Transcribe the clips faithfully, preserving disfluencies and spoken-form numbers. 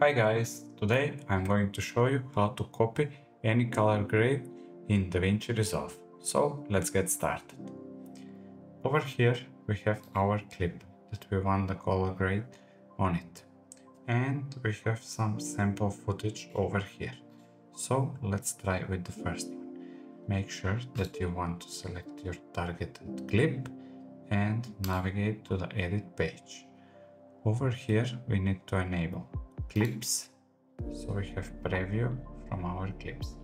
Hi guys, today I'm going to show you how to copy any color grade in DaVinci Resolve. So let's get started. Over here we have our clip that we want the color grade on it. And we have some sample footage over here. So let's try with the first one. Make sure that you want to select your targeted clip and navigate to the edit page. Over here we need to enable clips, so we have preview from our clips.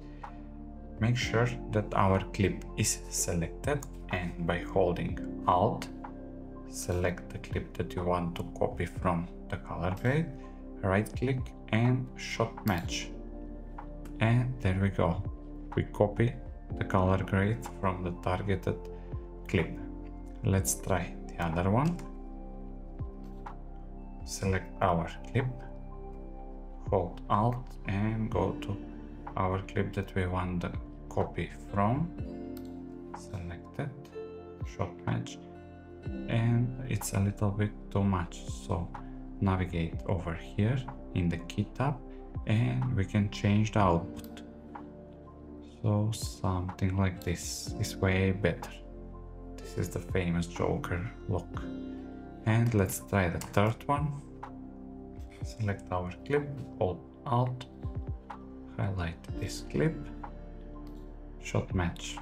Make sure that our clip is selected, and by holding Alt select the clip that you want to copy from the color grade, right click and Shot Match, and there we go, we copy the color grade from the targeted clip. Let's try the other one. Select our clip, hold Alt and go to our clip that we want the copy from, select it, Shot Match, and it's a little bit too much, so navigate over here in the key tab and we can change the output, so something like this is way better. This is the famous Joker look. And let's try the third one. Select our clip, hold Alt, highlight this clip, Shot Match,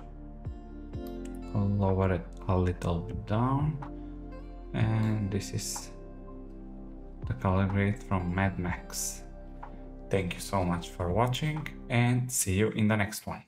lower it a little bit down, and this is the color grade from Mad Max. Thank you so much for watching and see you in the next one.